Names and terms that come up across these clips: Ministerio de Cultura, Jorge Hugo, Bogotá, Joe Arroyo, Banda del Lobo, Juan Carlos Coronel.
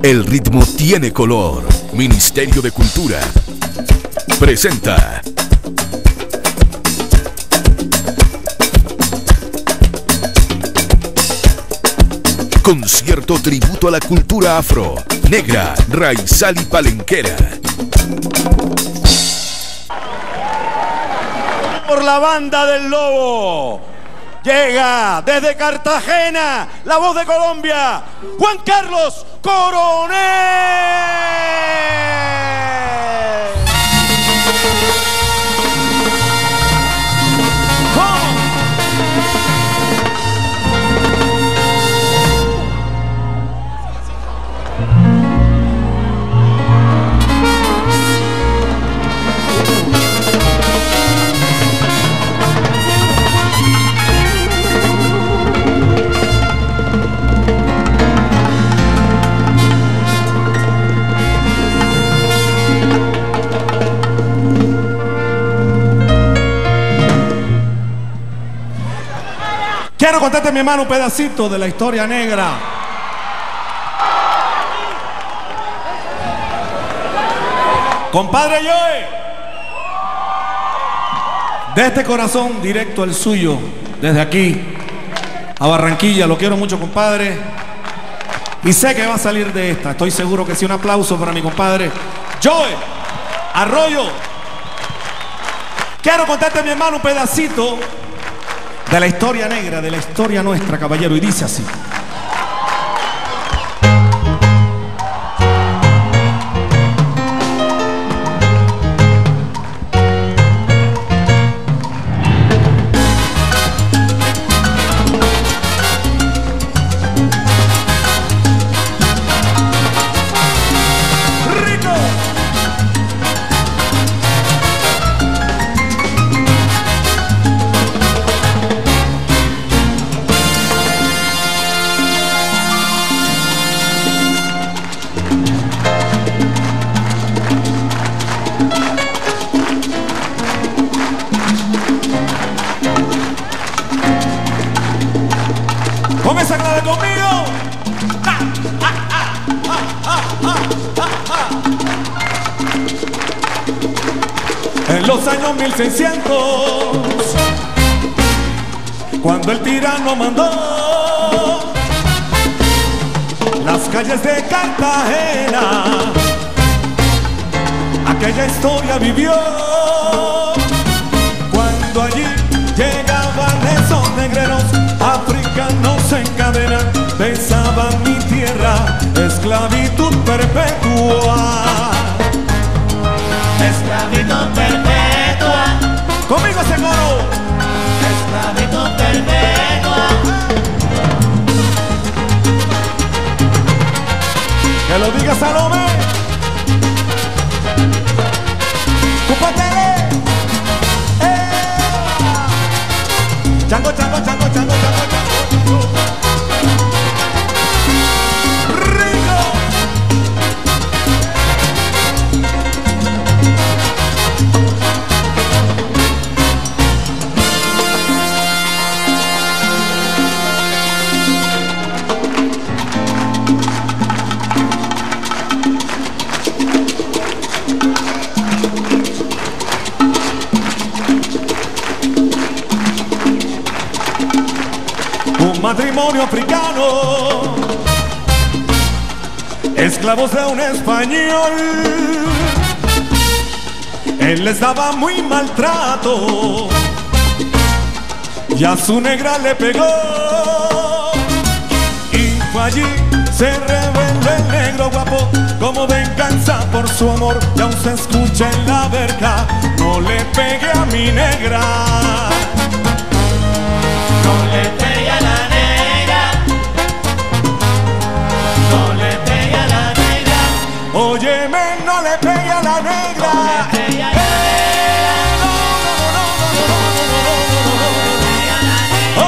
El ritmo tiene color. Ministerio de Cultura presenta concierto tributo a la cultura afro, negra, raizal y palenquera. Por la Banda del Lobo. Llega desde Cartagena, la voz de Colombia, Juan Carlos Coronel. Quiero contarte, mi hermano, un pedacito de la historia negra. Compadre Joe, de este corazón directo al suyo, desde aquí a Barranquilla, lo quiero mucho, compadre, y sé que va a salir de esta, estoy seguro que sí. Un aplauso para mi compadre Joe Arroyo. Quiero contarte, mi hermano, un pedacito de la historia negra, de la historia nuestra, caballero, y dice así. En los años 1600, cuando el tirano mandó las calles de Cartagena, aquella historia vivió cuando allí llegaban esos negreros africanos en cadena. Besaban mi tierra, esclavitud perpetua. Esclavitud perpetua. Conmigo ese coro. Esclavitud perpetua. Que lo diga Salomé. Cúpatele. Chango, chango, chango, chango, chango, chango, chango. Matrimonio africano, esclavos de un español. Él les daba muy maltrato y a su negra le pegó. Y fue allí, se rebeló el negro guapo como venganza por su amor. Y aún se escucha en la verga: no le pegue a mi negra, no le pegue a la negra. Óyeme, no le pegue a la negra. No le pegue a la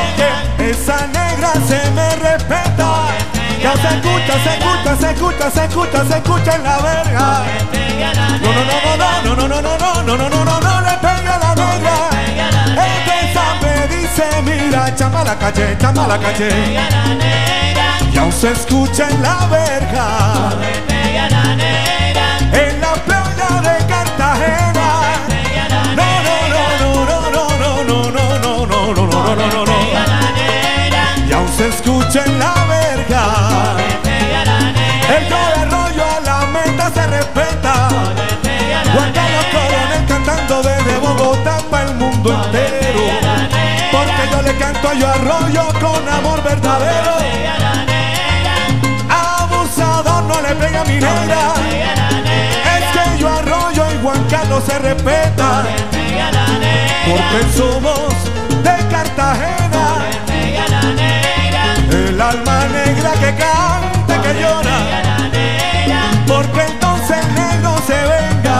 negra. Oye, esa negra se me respeta. Ya se escucha, se escucha, se escucha, se escucha, se escucha en la verga. No, no, no, no, no, no, no, no, no, no, no, no, no le pegue a la negra. El que sabe dice, mira, chama la calle, chama la calle. aún se escucha en la verja, en la playa de Cartagena. Y aún se escucha en la verja, el Joe Arroyo a la meta se respeta. Juan Carlos Coronel cantando desde Bogotá para el mundo entero, porque yo le canto a Joe Arroyo con amor verdadero. Abusador, no le pega a mi negra, es que Joe Arroyo y Juan Carlos se respetan, porque somos de Cartagena. El alma negra que canta, que llora, porque entonces el negro se venga.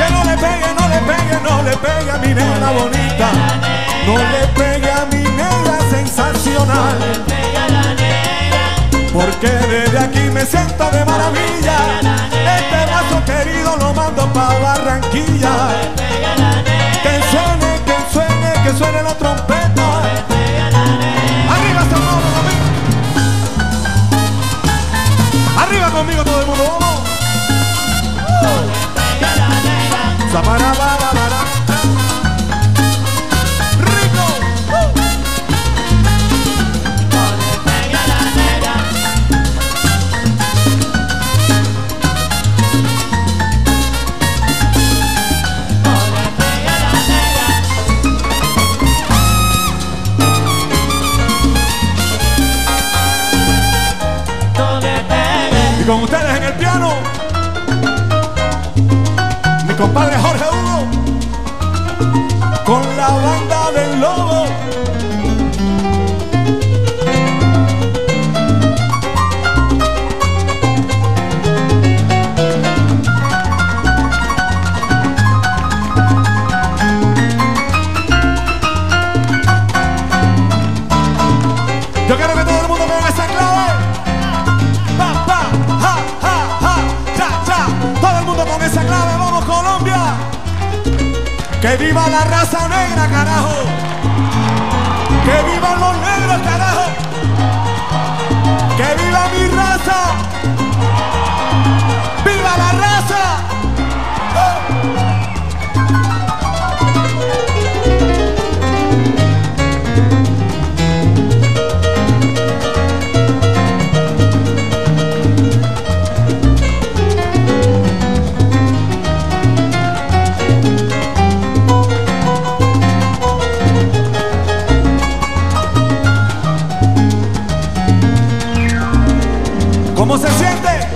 Que no le pegue, no le pegue, no le pegue a mi negra bonita, no le pegue a mi negra sensacional, porque desde aquí me siento de maravilla. Este brazo querido lo mando pa' Barranquilla. Que suene, que suene, que suene la trompeta. Arriba conmigo todo el mundo, vamos. Rico. Y con ustedes en el piano, mi compadre Jorge Hugo, con la Banda del Lobo. Yo quiero que todo el mundo me haga esa clave. ¡Que viva la raza negra, carajo! ¡Que vivan los negros, carajo! ¡Que viva mi raza! ¡Viva la raza! ¿Cómo se siente?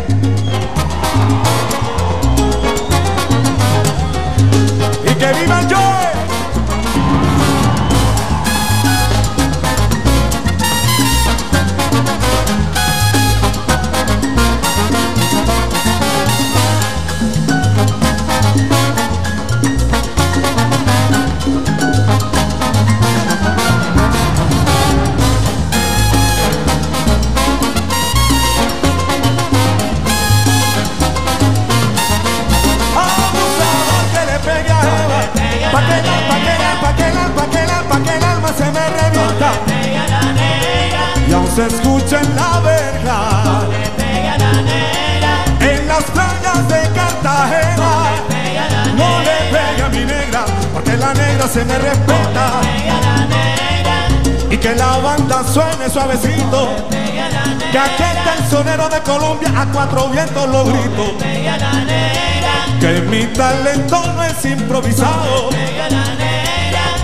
¡Y que viva el Joe! Se escucha en la verja, en las playas de Cartagena. No le pega a mi negra, porque la negra se me respeta. Y que la banda suene suavecito, que aquí está el sonero de Colombia, a cuatro vientos lo grito. Que mi talento no es improvisado,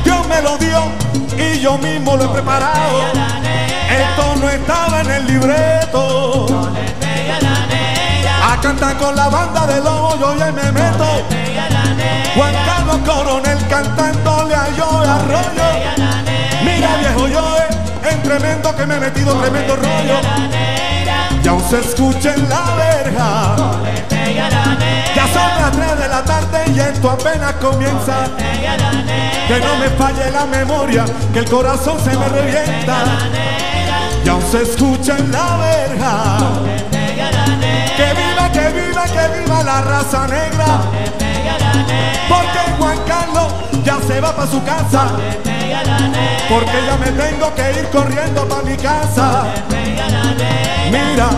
Dios me lo dio y yo mismo lo he preparado. Esto no estaba en el libreto. A cantar con la Banda del Lobo yo ya me meto. Juan Carlos Coronel cantándole a Joe Arroyo. Mira viejo Joe, en tremendo que me he metido, tremendo rollo. Y aún se escucha en la verja. Ya son las 3 de la tarde y esto apenas comienza. Que no me falle la memoria, que el corazón se me revienta. Y aún se escucha en la verja, que viva, que viva, que viva la raza negra, porque Juan Carlos ya se va pa' su casa. porque ya me tengo que ir corriendo para mi casa. Mira,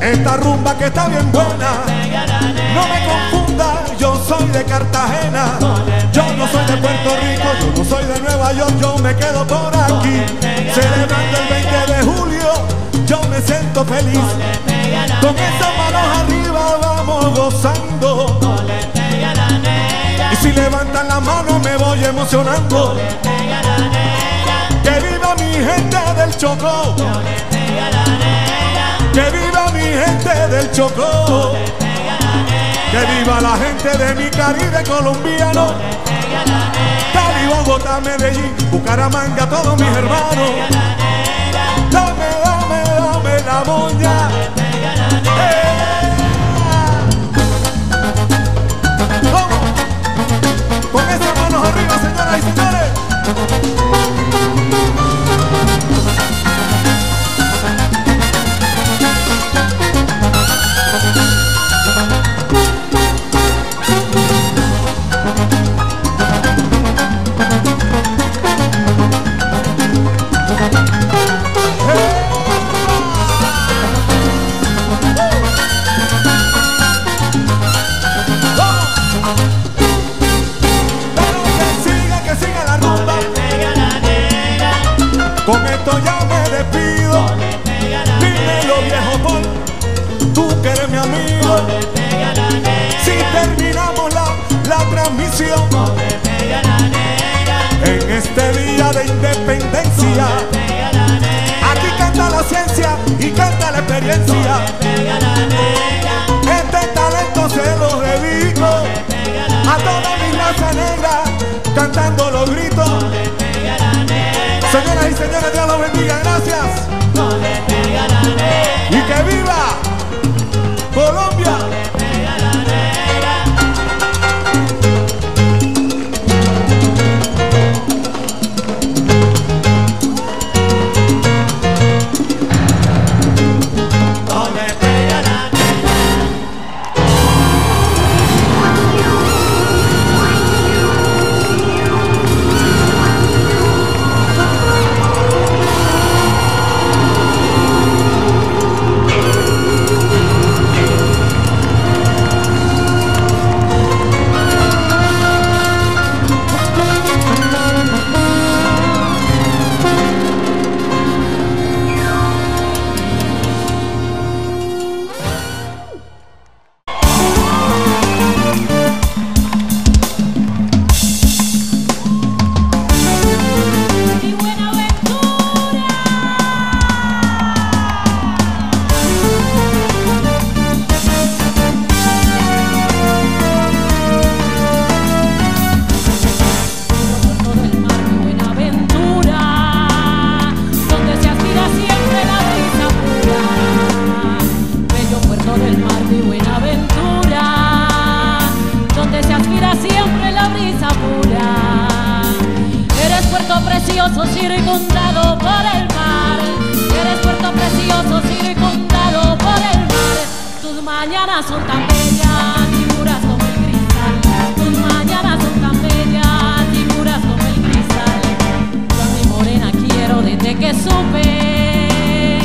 esta rumba que está bien buena, no me confunda, yo soy de Cartagena. Yo no soy de Puerto Rico, yo no soy de Nueva York, yo me quedo por aquí. Celebrando el 20 de julio, yo me siento feliz. Con esas manos arriba vamos gozando. Y si levantan las manos me voy emocionando. Que viva mi gente del Chocó. Que viva mi gente del Chocó. Que viva la gente de mi Caribe colombiano. Cali, Bogotá, Medellín, Bucaramanga, todos mis hermanos. Dame, dame, dame la moña. ¡Oh! Con esas manos arriba, señoras y señores.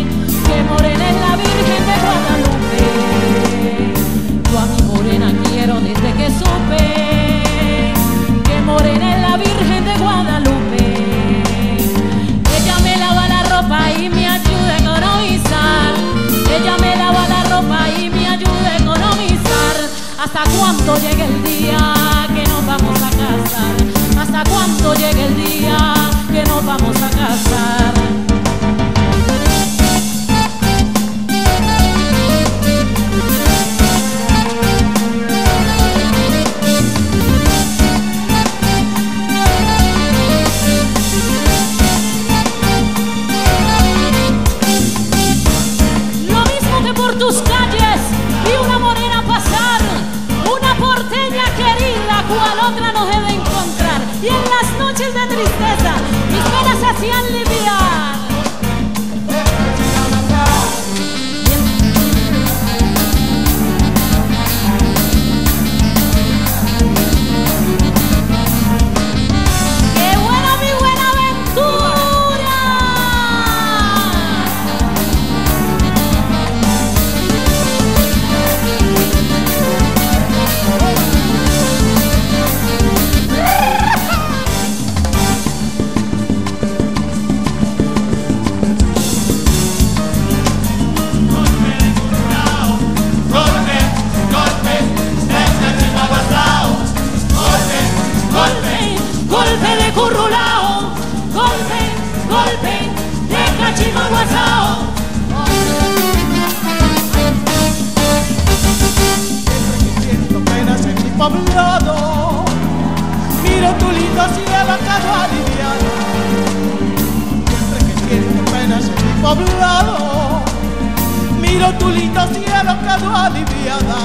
¡Qué bueno, mi buena vez! todo. Miro tu lindo cielo acabo aliviado, siempre que siento penas en mi poblado. Miro tu lindo cielo acabo aliviada.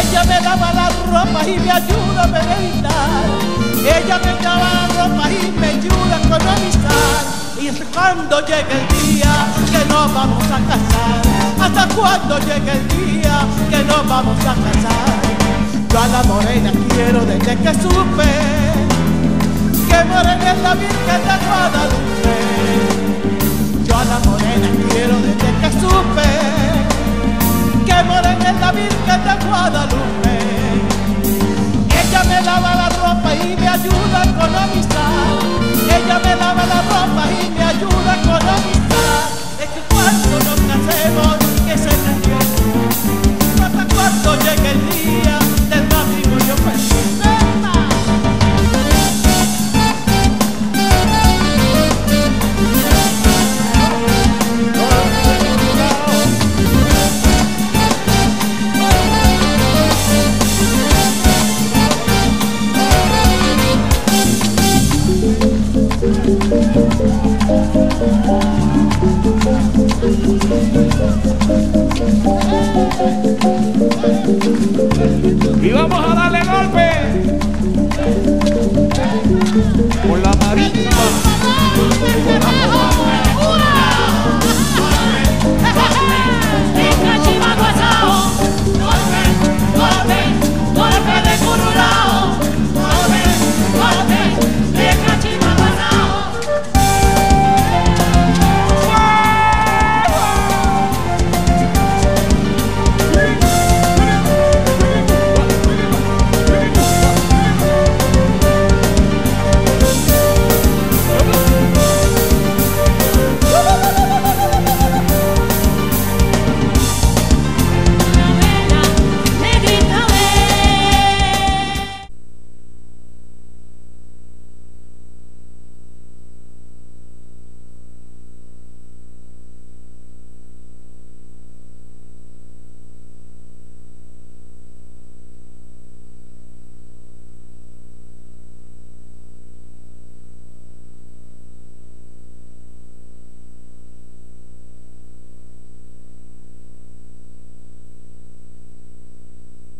Ella me daba la ropa y me ayuda a meditar. Ella me daba la ropa y me ayuda a economizar. Y hasta cuando llegue el día que nos vamos a casar, hasta cuando llegue el día que nos vamos a casar. Yo a la morena quiero desde que supe que morena es la Virgen de Guadalupe. Yo a la morena quiero desde que supe que morena es la Virgen de Guadalupe. Ella me lava la ropa y me ayuda a economizar. Ella me lava la ropa y me ayuda con la amistad. Es que cuando nos casemos, que se refiere, hasta cuando llegue el día del matrimonio feliz. Y vamos a darle golpe.